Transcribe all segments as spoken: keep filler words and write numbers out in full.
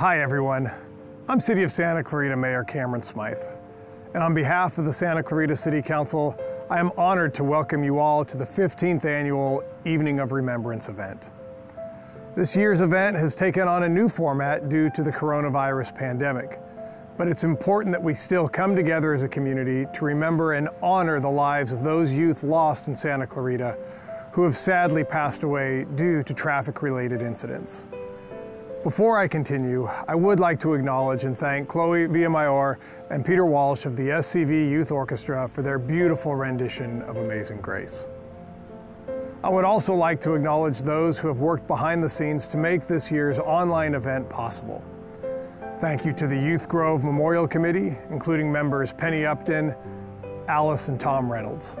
Hi everyone, I'm City of Santa Clarita Mayor Cameron Smyth, and on behalf of the Santa Clarita City Council, I am honored to welcome you all to the fifteenth annual Evening of Remembrance event. This year's event has taken on a new format due to the coronavirus pandemic, but it's important that we still come together as a community to remember and honor the lives of those youth lost in Santa Clarita who have sadly passed away due to traffic-related incidents. Before I continue, I would like to acknowledge and thank Chloe Villamayor and Peter Walsh of the S C V Youth Orchestra for their beautiful rendition of Amazing Grace. I would also like to acknowledge those who have worked behind the scenes to make this year's online event possible. Thank you to the Youth Grove Memorial Committee, including members Penny Upton, Alice and Tom Reynolds.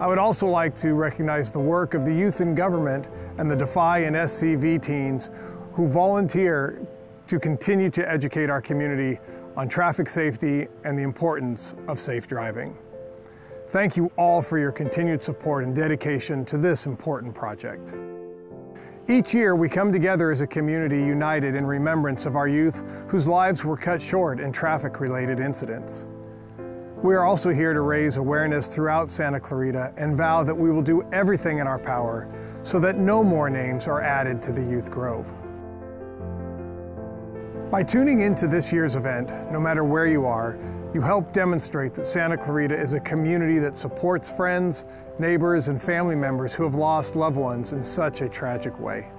I would also like to recognize the work of the Youth in Government and the Defy and S C V Teens, who volunteer to continue to educate our community on traffic safety and the importance of safe driving. Thank you all for your continued support and dedication to this important project. Each year, we come together as a community united in remembrance of our youth whose lives were cut short in traffic-related incidents. We are also here to raise awareness throughout Santa Clarita and vow that we will do everything in our power so that no more names are added to the Youth Grove. By tuning into this year's event, no matter where you are, you help demonstrate that Santa Clarita is a community that supports friends, neighbors, and family members who have lost loved ones in such a tragic way.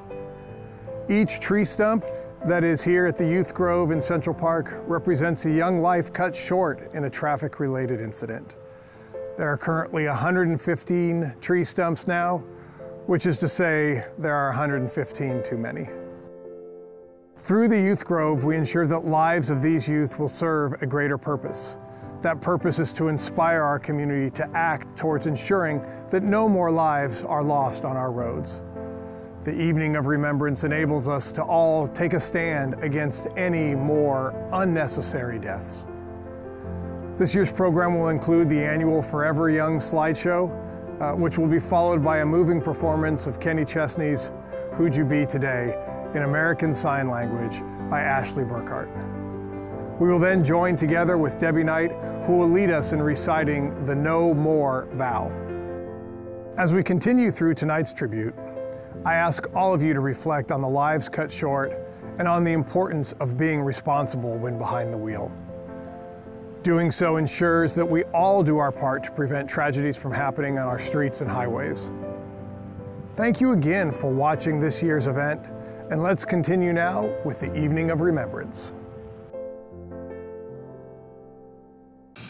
Each tree stump that is here at the Youth Grove in Central Park represents a young life cut short in a traffic-related incident. There are currently one hundred fifteen tree stumps now, which is to say there are one hundred fifteen too many. Through the Youth Grove, we ensure that lives of these youth will serve a greater purpose. That purpose is to inspire our community to act towards ensuring that no more lives are lost on our roads. The Evening of Remembrance enables us to all take a stand against any more unnecessary deaths. This year's program will include the annual Forever Young slideshow, uh, which will be followed by a moving performance of Kenny Chesney's Who'd You Be Today? In American Sign Language by Ashley Burkhart. We will then join together with Debbie Knight, who will lead us in reciting the No More vow. As we continue through tonight's tribute, I ask all of you to reflect on the lives cut short and on the importance of being responsible when behind the wheel. Doing so ensures that we all do our part to prevent tragedies from happening on our streets and highways. Thank you again for watching this year's event. And let's continue now with the Evening of Remembrance.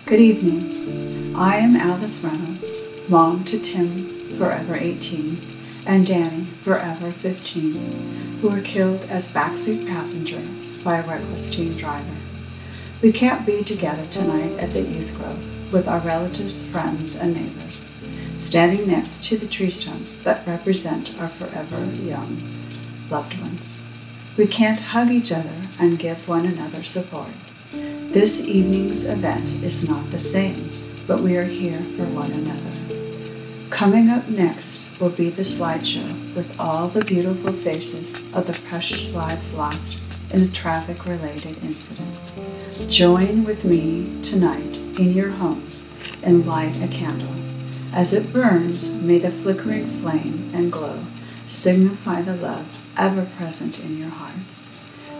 Good evening. I am Alice Reynolds, mom to Tim, forever eighteen, and Danny, forever fifteen, who were killed as backseat passengers by a reckless teen driver. We can't be together tonight at the Youth Grove with our relatives, friends, and neighbors, standing next to the tree stumps that represent our forever young loved ones. We can't hug each other and give one another support. This evening's event is not the same, but we are here for one another. Coming up next will be the slideshow with all the beautiful faces of the precious lives lost in a traffic-related incident. Join with me tonight in your homes and light a candle. As it burns, may the flickering flame and glow signify the love ever present in your hearts.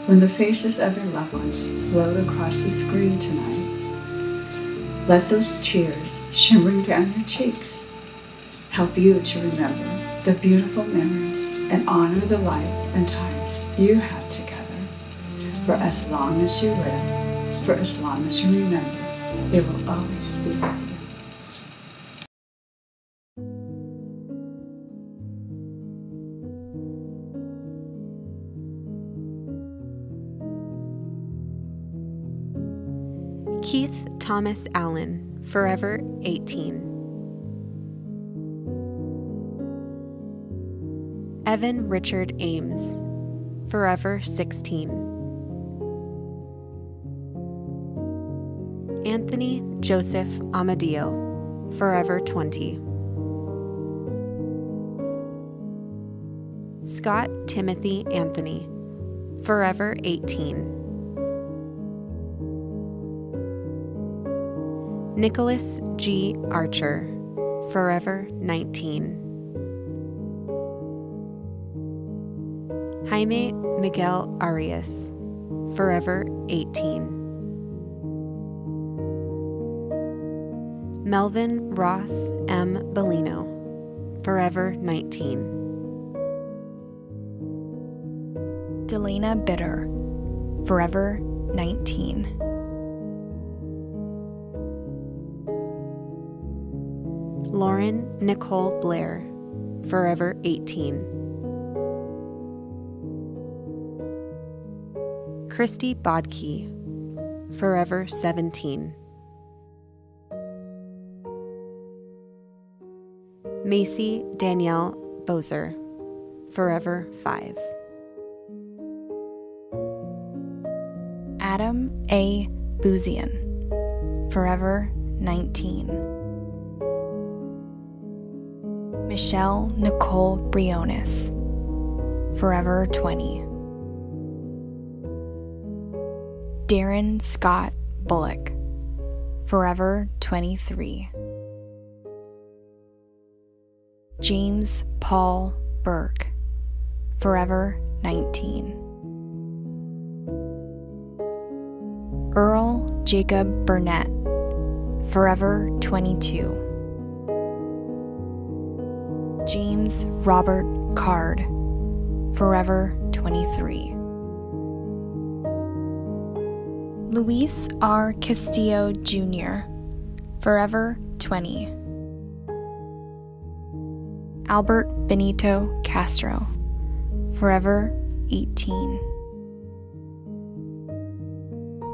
When the faces of your loved ones float across the screen tonight, let those tears shimmering down your cheeks help you to remember the beautiful memories and honor the life and times you had together. For as long as you live, for as long as you remember, they will always be with you. Keith Thomas Allen, forever eighteen. Evan Richard Ames, forever sixteen. Anthony Joseph Amadio, forever twenty. Scott Timothy Anthony, Forever eighteen. Nicholas G. Archer, Forever nineteen. Jaime Miguel Arias, Forever eighteen. Melvin Ross M. Bellino, Forever nineteen. Delaina Bitter, Forever nineteen. Lauren Nicole Blair, Forever eighteen. Christy Bodke, Forever seventeen. Macy Danielle Boser, Forever five. Adam A. Bouzian, Forever nineteen. Michelle Nicole Briones, Forever twenty. Darren Scott Bullock, Forever twenty-three. James Paul Burke, Forever nineteen. Earl Jacob Burnett, Forever twenty-two. James Robert Card, Forever twenty-three. Luis R. Castillo Junior, Forever twenty. Albert Benito Castro, Forever eighteen.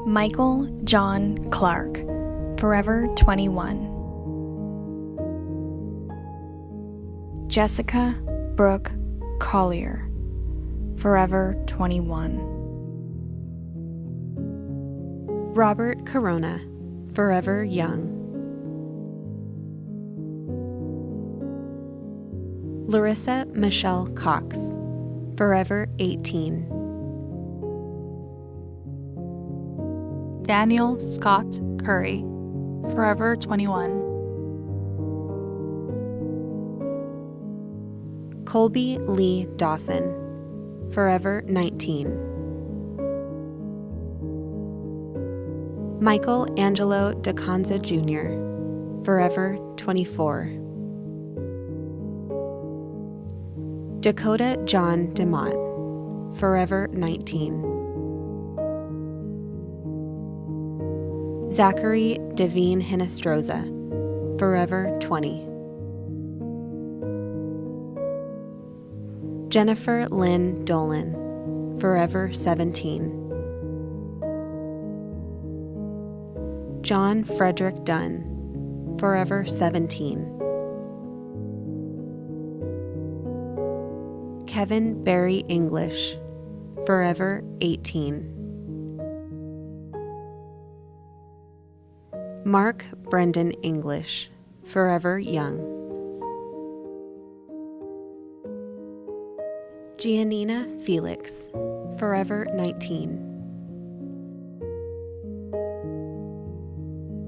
Michael John Clark, Forever twenty-one. Jessica Brooke Collier, Forever twenty-one. Robert Corona, Forever young. Larissa Michelle Cox, Forever eighteen. Daniel Scott Curry, Forever twenty-one. Colby Lee Dawson, Forever nineteen. Michael Angelo DeConza Junior, Forever twenty-four. Dakota John DeMont, Forever nineteen. Zachary Devine Hinestroza, Forever twenty. Jennifer Lynn Dolan, Forever seventeen. John Frederick Dunn, Forever seventeen. Kevin Barry English, Forever eighteen. Mark Brendan English, Forever young. Giannina Felix, Forever nineteen.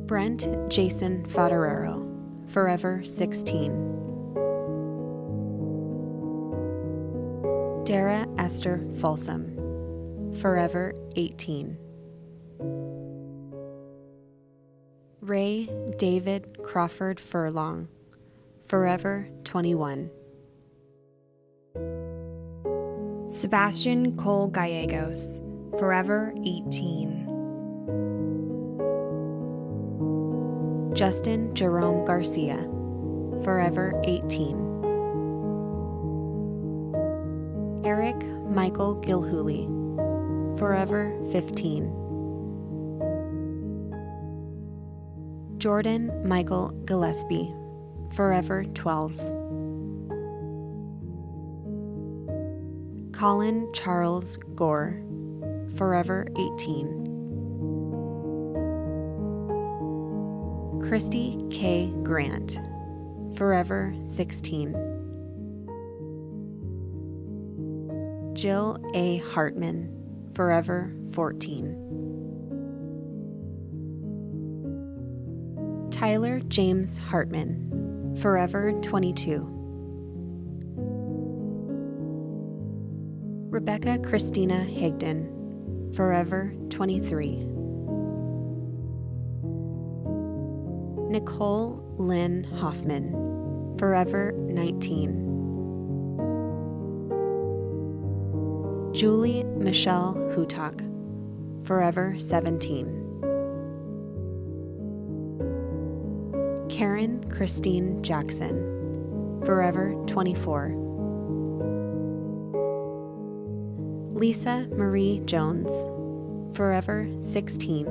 Brent Jason Fodderero, Forever sixteen. Dara Esther Folsom, Forever eighteen. Ray David Crawford Furlong, Forever twenty-one. Sebastian Cole Gallegos, Forever eighteen. Justin Jerome Garcia, Forever eighteen. Eric Michael Gilhooly, Forever fifteen. Jordan Michael Gillespie, Forever twelve. Colin Charles Gore, Forever eighteen. Christy K. Grant, Forever sixteen. Jill A. Hartman, Forever fourteen. Tyler James Hartman, Forever twenty-two. Rebecca Christina Higdon, Forever twenty-three. Nicole Lynn Hoffman, Forever nineteen. Julie Michelle Hutok, Forever seventeen. Karen Christine Jackson, Forever twenty-four. Lisa Marie Jones, Forever sixteen.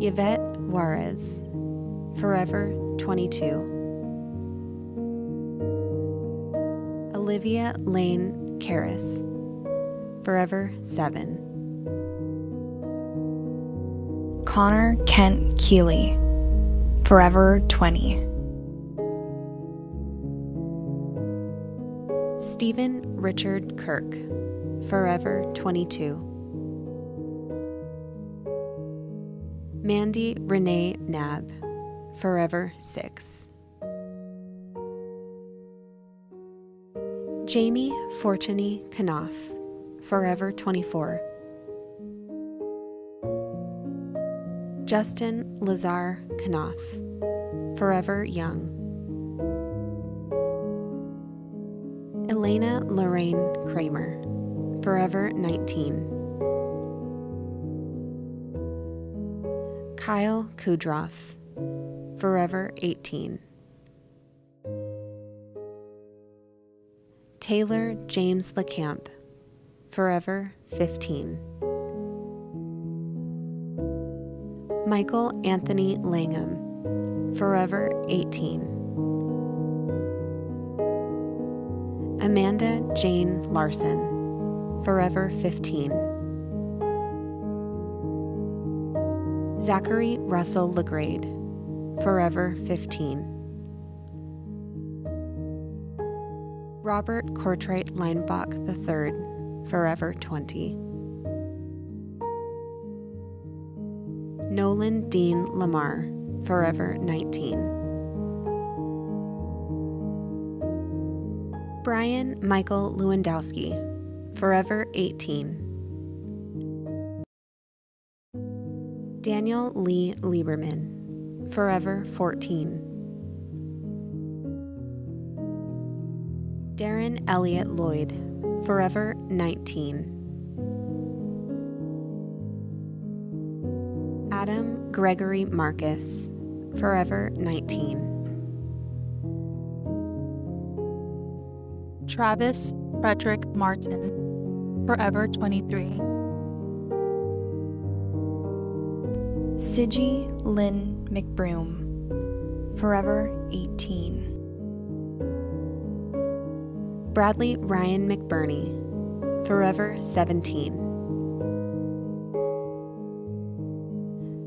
Yvette Juarez, Forever twenty-two. Olivia Lane Karras, Forever seven. Connor Kent Keeley, Forever twenty. Stephen Richard Kirk, Forever twenty-two. Mandy Renee Nab, Forever six. Jamie Fortuny Knopf, Forever twenty-four. Justin Lazar Knopf, Forever young. Elena Lorraine Kramer, Forever nineteen. Kyle Kudroff, Forever eighteen. Taylor James LeCamp, Forever fifteen. Michael Anthony Langham, Forever eighteen. Amanda Jane Larson, Forever fifteen. Zachary Russell LeGrade, Forever fifteen. Robert Courtright Leinbach the third, Forever twenty. Nolan Dean Lamar, Forever nineteen. Brian Michael Lewandowski, Forever eighteen. Daniel Lee Lieberman, Forever fourteen. Darren Elliott Lloyd, Forever nineteen. Adam Gregory Marcus, Forever nineteen. Travis Frederick Martin, Forever twenty-three. Sigi Lynn McBroom, Forever eighteen. Bradley Ryan McBurney, Forever seventeen.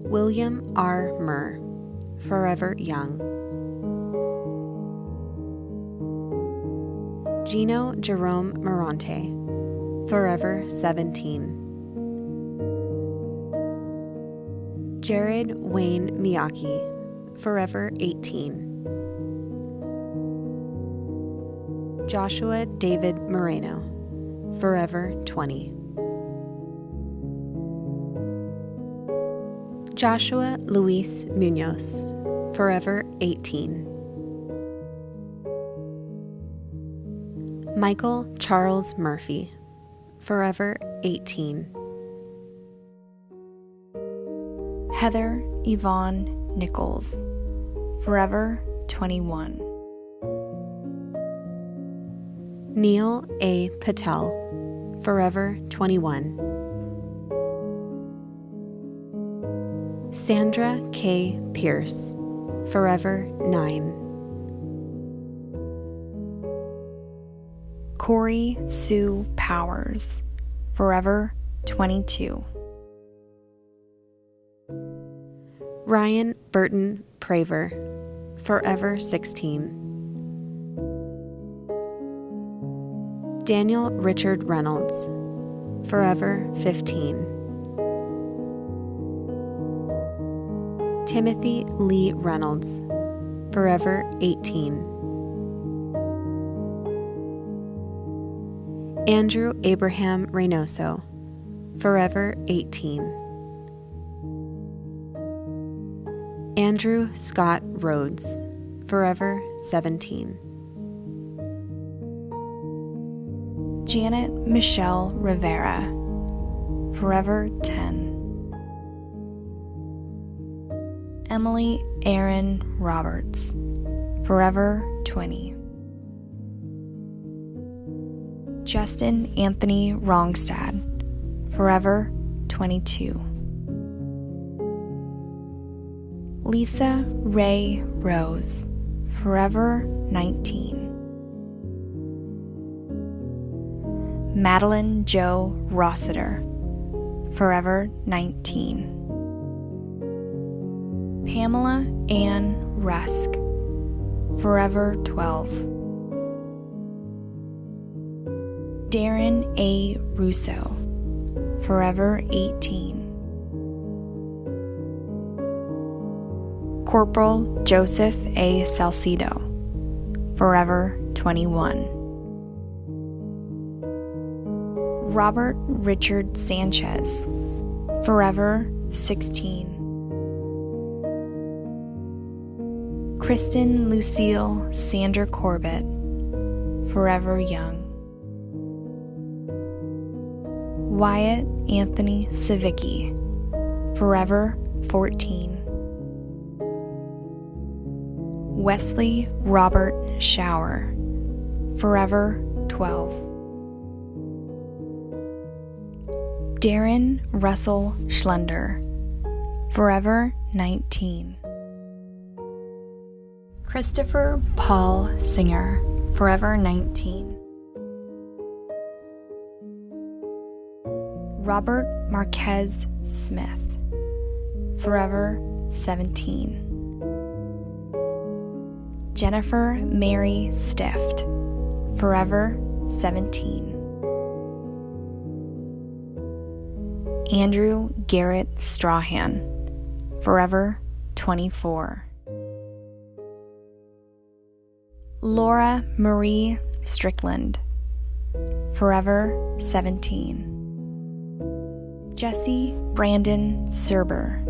William R. Murr, Forever young. Gino Jerome Morante, Forever seventeen. Jared Wayne Miyake, Forever eighteen. Joshua David Moreno, Forever twenty. Joshua Luis Munoz, Forever eighteen. Michael Charles Murphy, Forever eighteen. Heather Yvonne Nichols, Forever twenty-one. Neil A. Patel, Forever twenty-one. Sandra K. Pierce, Forever nine. Corey Sue Powers, Forever twenty-two. Ryan Burton Praver, Forever sixteen. Daniel Richard Reynolds, forever fifteen. Timothy Lee Reynolds, forever eighteen. Andrew Abraham Reynoso, forever eighteen. Andrew Scott Rhodes, forever seventeen. Janet Michelle Rivera, forever ten. Emily Erin Roberts, forever twenty. Justin Anthony Rongstad, forever twenty-two. Lisa Ray Rose, forever nineteen. Madeline Jo Rossiter, forever nineteen. Pamela Ann Rusk, forever twelve. Darren A. Russo, forever eighteen. Corporal Joseph A. Salcido, forever twenty-one. Robert Richard Sanchez, forever sixteen. Kristen Lucille Sander Corbett, forever young. Wyatt Anthony Savicki, forever fourteen. Wesley Robert Schauer, forever twelve. Darren Russell Schlunder, forever nineteen. Christopher Paul Singer, forever nineteen. Robert Marquez Smith, forever seventeen. Jennifer Mary Stift, forever seventeen. Andrew Garrett Strahan, forever twenty-four. Laura Marie Strickland, forever seventeen. Jesse Brandon Serber,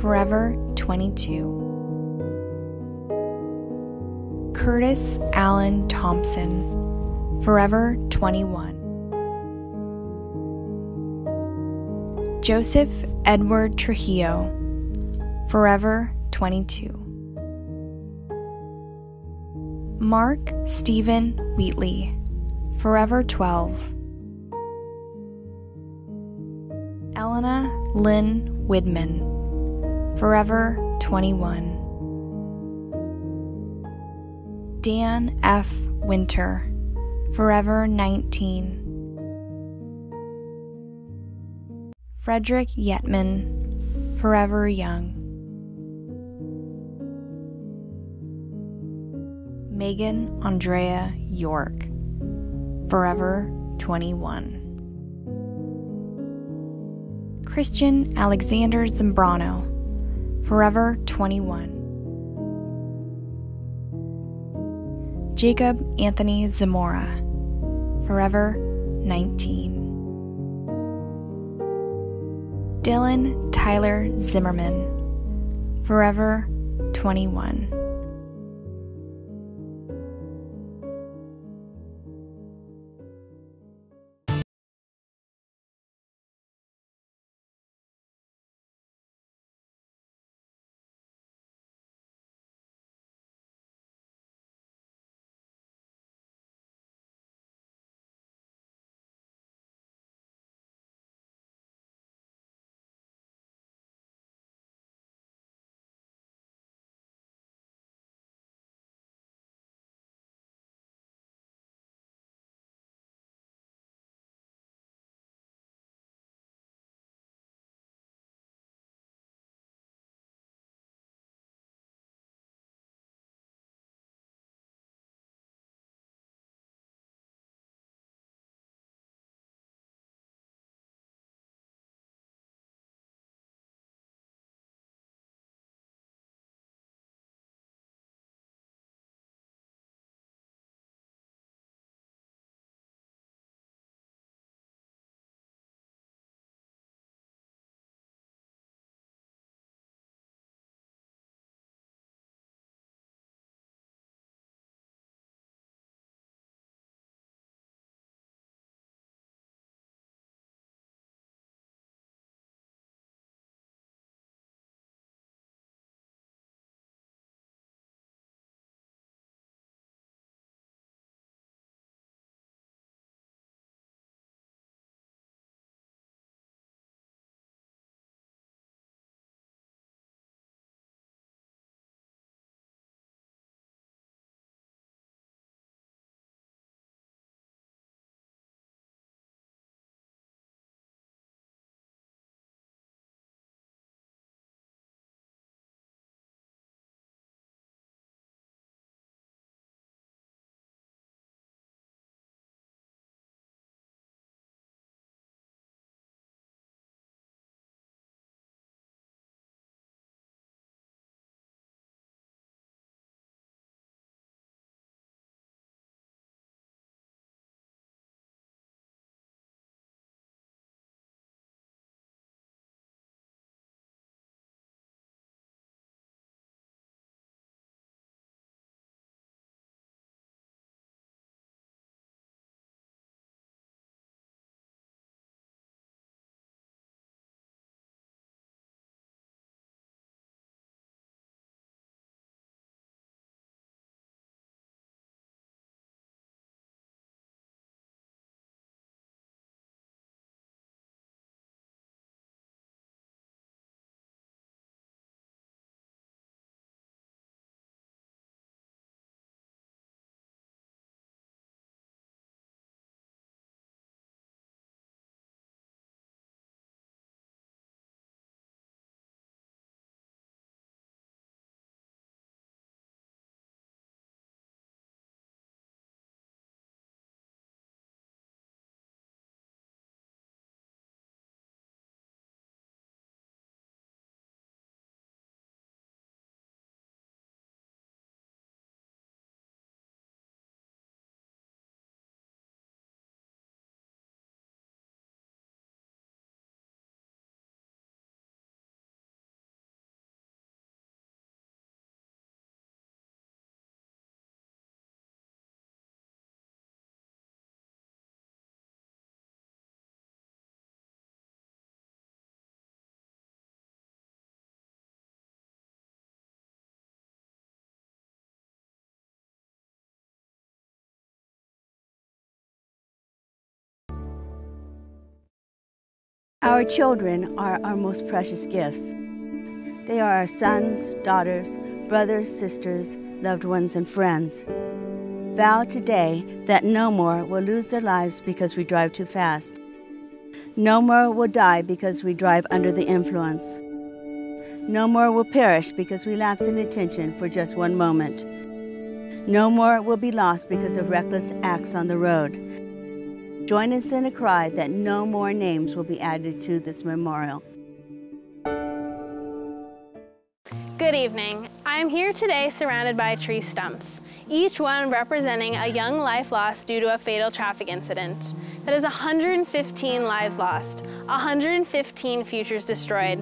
forever twenty-two. Curtis Allen Thompson, forever twenty-one. Joseph Edward Trujillo, forever twenty-two. Mark Stephen Wheatley, forever twelve. Elena Lynn Widman, forever twenty-one. Dan F. Winter, forever nineteen. Frederick Yetman, forever young. Megan Andrea York, forever twenty-one. Christian Alexander Zambrano, forever twenty-one. Jacob Anthony Zamora, forever nineteen. Dylan Tyler Zimmerman, forever twenty-one. Our children are our most precious gifts. They are our sons, daughters, brothers, sisters, loved ones, and friends. Vow today that no more will lose their lives because we drive too fast. No more will die because we drive under the influence. No more will perish because we lapse in attention for just one moment. No more will be lost because of reckless acts on the road. Join us in a cry that no more names will be added to this memorial. Good evening. I'm here today surrounded by tree stumps, each one representing a young life lost due to a fatal traffic incident. That is one hundred fifteen lives lost, one hundred fifteen futures destroyed.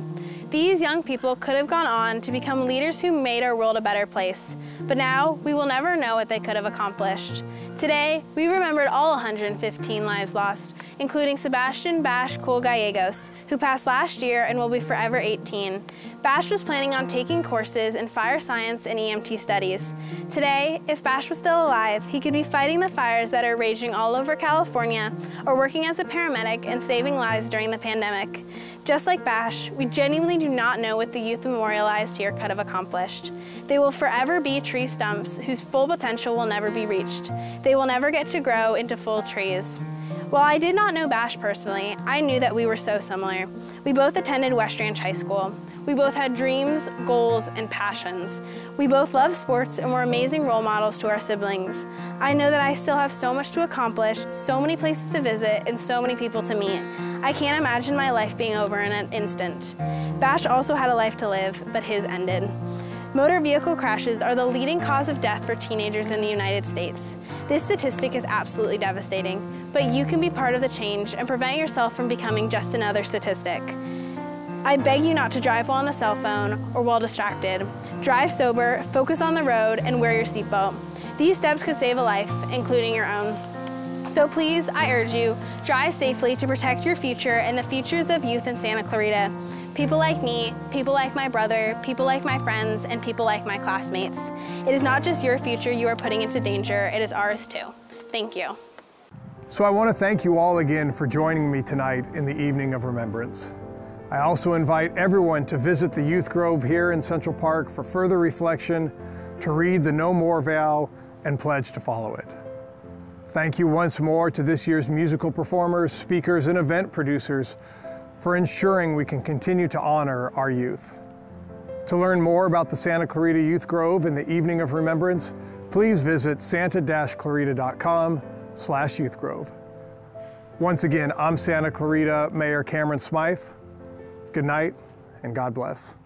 These young people could have gone on to become leaders who made our world a better place, but now we will never know what they could have accomplished. Today, we remembered all one hundred fifteen lives lost, including Sebastian Bash Cole Gallegos, who passed last year and will be forever eighteen. Bash was planning on taking courses in fire science and E M T studies. Today, if Bash was still alive, he could be fighting the fires that are raging all over California or working as a paramedic and saving lives during the pandemic. Just like Bash, we genuinely do not know what the youth memorialized here could have accomplished. They will forever be tree stumps whose full potential will never be reached. They will never get to grow into full trees. While I did not know Bash personally, I knew that we were so similar. We both attended West Ranch High School. We both had dreams, goals, and passions. We both loved sports and were amazing role models to our siblings. I know that I still have so much to accomplish, so many places to visit, and so many people to meet. I can't imagine my life being over in an instant. Bash also had a life to live, but his ended. Motor vehicle crashes are the leading cause of death for teenagers in the United States. This statistic is absolutely devastating, but you can be part of the change and prevent yourself from becoming just another statistic. I beg you not to drive while on the cell phone or while distracted. Drive sober, focus on the road, and wear your seatbelt. These steps could save a life, including your own. So please, I urge you, drive safely to protect your future and the futures of youth in Santa Clarita. People like me, people like my brother, people like my friends, and people like my classmates. It is not just your future you are putting into danger, it is ours too. Thank you. So I want to thank you all again for joining me tonight in the Evening of Remembrance. I also invite everyone to visit the Youth Grove here in Central Park for further reflection, to read the No More Vow, and pledge to follow it. Thank you once more to this year's musical performers, speakers, and event producers for ensuring we can continue to honor our youth. To learn more about the Santa Clarita Youth Grove and the Evening of Remembrance, please visit santa dash clarita dot com slash youth grove. Once again, I'm Santa Clarita Mayor Cameron Smyth. Good night, and God bless.